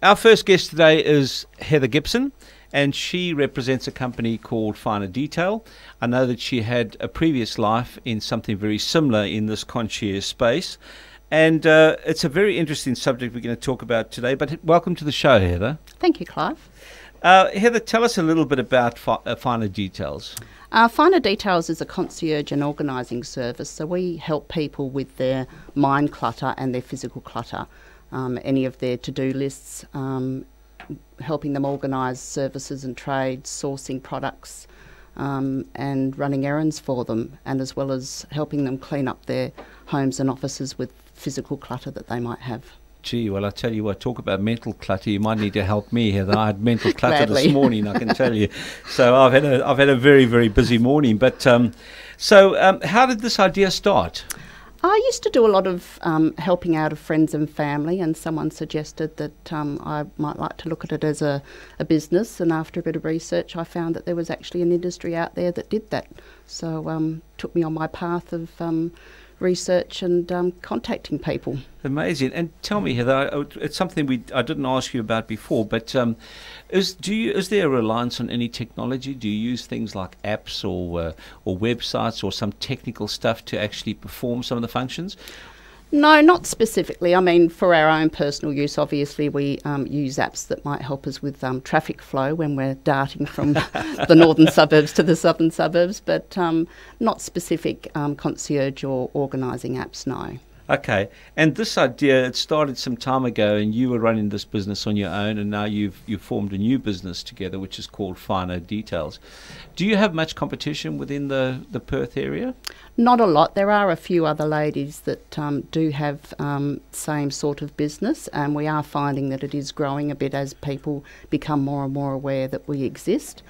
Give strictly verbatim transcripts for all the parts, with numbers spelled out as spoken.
Our first guest today is Heather Gibson, and she represents a company called Finer Detail. I know that she had a previous life in something very similar in this concierge space, and uh, it's a very interesting subject we're going to talk about today. But welcome to the show, Heather. Thank you, Clive. Uh, Heather, tell us a little bit about fi uh, Finer Details. Uh, Finer Details is a concierge and organising service, so we help people with their mind clutter and their physical clutter. Um, any of their to-do lists, um, helping them organise services and trades, sourcing products um, and running errands for them, and as well as helping them clean up their homes and offices with physical clutter that they might have. Gee, well, I tell you what, talk about mental clutter. You might need to help me, Heather. I had mental clutter this morning, I can tell you. So I've had a, I've had a very, very busy morning. But um, so um, how did this idea start? I used to do a lot of um, helping out of friends and family, and someone suggested that um, I might like to look at it as a, a business, and after a bit of research I found that there was actually an industry out there that did that. So um, took me on my path of um, research and um, contacting people. Amazing. And tell me, Heather, it's something we I didn't ask you about before, but um, is do you is there a reliance on any technology? Do you use things like apps or uh, or websites or some technical stuff to actually perform some of the functions? No, not specifically. I mean, for our own personal use, obviously, we um, use apps that might help us with um, traffic flow when we're darting from the northern suburbs to the southern suburbs, but um, not specific um, concierge or organising apps, no. Okay, and this idea, it started some time ago, and you were running this business on your own, and now you've, you've formed a new business together, which is called Finer Details. Do you have much competition within the, the Perth area? Not a lot. There are a few other ladies that um, do have um, same sort of business, and we are finding that it is growing a bit as people become more and more aware that we exist.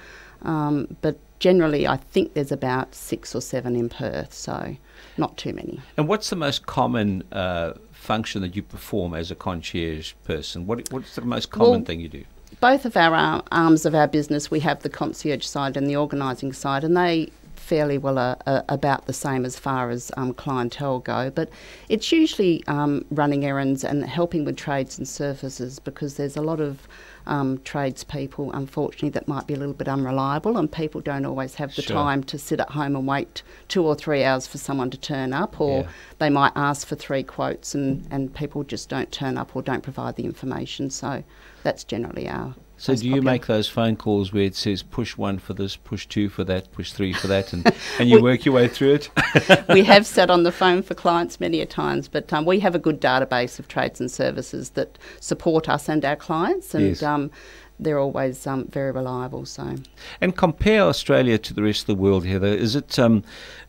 Um, but generally, I think there's about six or seven in Perth, so not too many. And what's the most common uh, function that you perform as a concierge person? What, what's the most common well, thing you do? Both of our uh, arms of our business, we have the concierge side and the organising side, and they fairly well are, are about the same as far as um, clientele go. But it's usually um, running errands and helping with trades and services, because there's a lot of Um, tradespeople, unfortunately, that might be a little bit unreliable, and people don't always have the sure. time to sit at home and wait two or three hours for someone to turn up, or yeah. they might ask for three quotes and, and people just don't turn up or don't provide the information. So that's generally our... So do you popular. make those phone calls where it says push one for this, push two for that, push three for that, and, and you we, work your way through it? We have sat on the phone for clients many a times, but um, we have a good database of trades and services that support us and our clients, and yes. um, they're always um, very reliable. So, and compare Australia to the rest of the world, Heather. Is it um,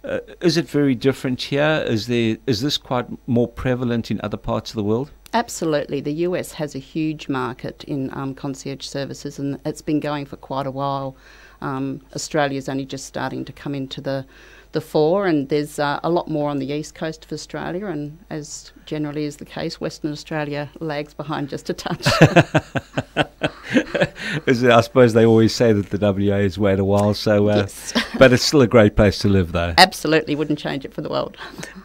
uh, is it very different here? Is there is this quite more prevalent in other parts of the world? Absolutely. The U S has a huge market in um, concierge services, and it's been going for quite a while. Um, Australia's only just starting to come into the, the fore, and there's uh, a lot more on the east coast of Australia, and as generally is the case, Western Australia lags behind just a touch. I suppose they always say that the W A has waited a while, so uh, yes. but it's still a great place to live, though. Absolutely, wouldn't change it for the world.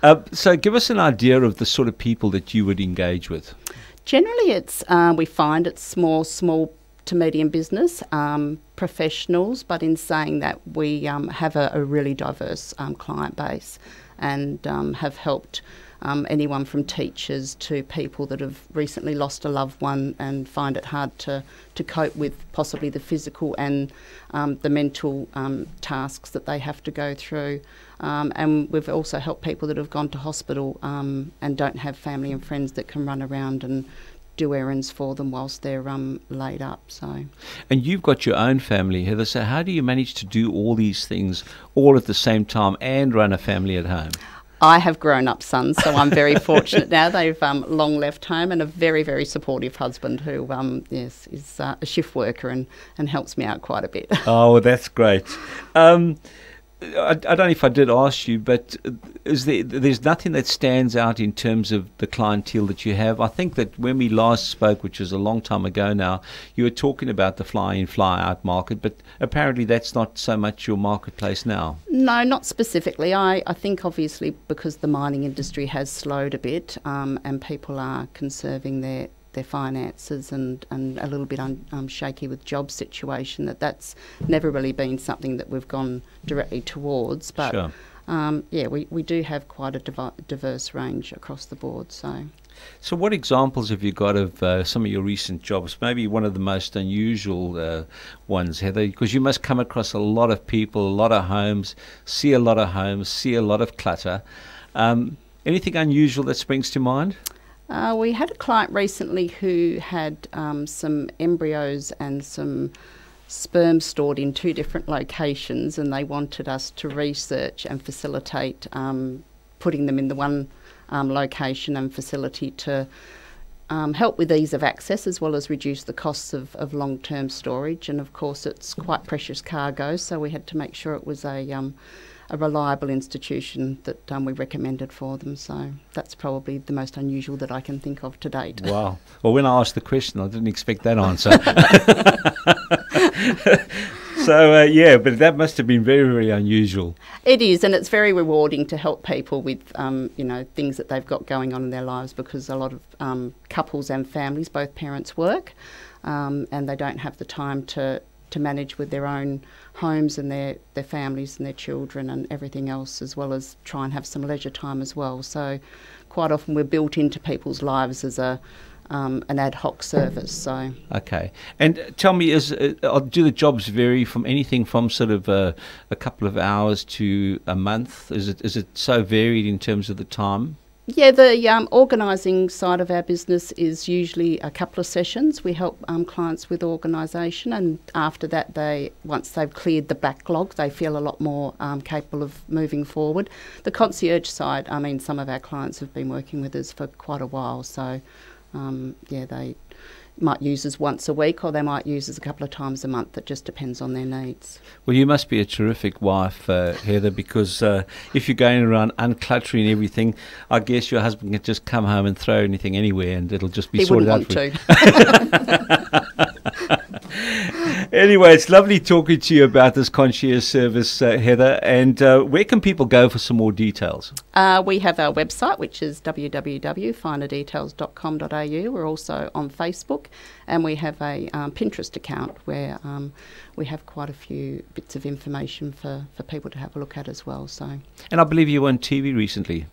Uh, so give us an idea of the sort of people that you would engage with. Generally, it's uh, we find it's small, small to medium business, um, professionals, but in saying that, we um, have a, a really diverse um, client base, and um, have helped Um, anyone from teachers to people that have recently lost a loved one and find it hard to, to cope with possibly the physical and um, the mental um, tasks that they have to go through. Um, and we've also helped people that have gone to hospital um, and don't have family and friends that can run around and do errands for them whilst they're um, laid up. So, and you've got your own family, Heather, so how do you manage to do all these things all at the same time and run a family at home? I have grown-up sons, so I'm very fortunate now. They've um, long left home, and a very, very supportive husband who, um, yes, is uh, a shift worker and, and helps me out quite a bit. Oh, well, that's great. Um, I, I don't know if I did ask you, but is there, there's nothing that stands out in terms of the clientele that you have. I think that when we last spoke, which was a long time ago now, you were talking about the fly-in, fly-out market, but apparently that's not so much your marketplace now. No, not specifically. I, I think obviously because the mining industry has slowed a bit um, and people are conserving their their finances and, and a little bit un, um, shaky with job situation, that that's never really been something that we've gone directly towards. But sure. um, yeah, we, we do have quite a divi diverse range across the board. So, so what examples have you got of uh, some of your recent jobs? Maybe one of the most unusual uh, ones, Heather, because you must come across a lot of people, a lot of homes, see a lot of homes, see a lot of clutter. Um, anything unusual that springs to mind? Uh, we had a client recently who had um, some embryos and some sperm stored in two different locations, and they wanted us to research and facilitate um, putting them in the one um, location and facility to um, help with ease of access as well as reduce the costs of, of long-term storage. And of course it's quite precious cargo, so we had to make sure it was a um, a reliable institution that um, we recommended for them. So that's probably the most unusual that I can think of to date. Wow. Well, when I asked the question, I didn't expect that answer. So, uh, yeah, but that must have been very, very unusual. It is, and it's very rewarding to help people with, um, you know, things that they've got going on in their lives, because a lot of um, couples and families, both parents work, um, and they don't have the time to to manage with their own homes and their, their families and their children and everything else, as well as try and have some leisure time as well. So quite often we're built into people's lives as a um, an ad hoc service. So okay, and tell me, is uh, do the jobs vary from anything from sort of uh, a couple of hours to a month? Is it is it so varied in terms of the time? Yeah, the um, organising side of our business is usually a couple of sessions. We help um, clients with organisation, and after that, they once they've cleared the backlog, they feel a lot more um, capable of moving forward. The concierge side, I mean, some of our clients have been working with us for quite a while, so um, yeah, they might use us once a week or they might use us a couple of times a month. It just depends on their needs. Well, you must be a terrific wife, uh, Heather, because uh, if you're going around uncluttering everything, I guess your husband can just come home and throw anything anywhere and it'll just be he sorted out for you. He wouldn't want to. Anyway, it's lovely talking to you about this concierge service, uh, Heather. And uh, where can people go for some more details? Uh, we have our website, which is w w w dot finer details dot com dot a u. We're also on Facebook, and we have a um, Pinterest account where um, we have quite a few bits of information for, for people to have a look at as well. So, and I believe you were on T V recently.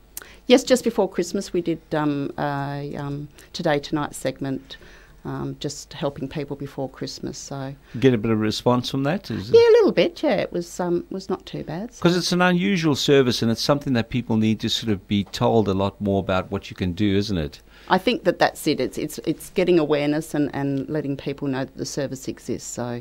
Yes, just before Christmas we did um, a um, Today Tonight segment, Um, just helping people before Christmas. So get a bit of response from that? Is yeah, a little bit, yeah. It was um, was not too bad. Because so. It's an unusual service, and it's something that people need to sort of be told a lot more about what you can do, isn't it? I think that that's it. It's, it's, it's getting awareness and, and letting people know that the service exists. So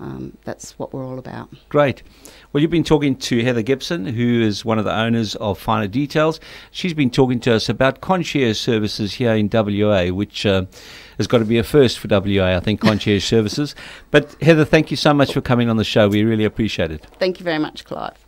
um, that's what we're all about. Great. Well, you've been talking to Heather Gibson, who is one of the owners of Finer Details. She's been talking to us about concierge services here in W A, which... Uh, It's got to be a first for W A, I think, concierge services. But Heather, thank you so much for coming on the show. We really appreciate it. Thank you very much, Clive.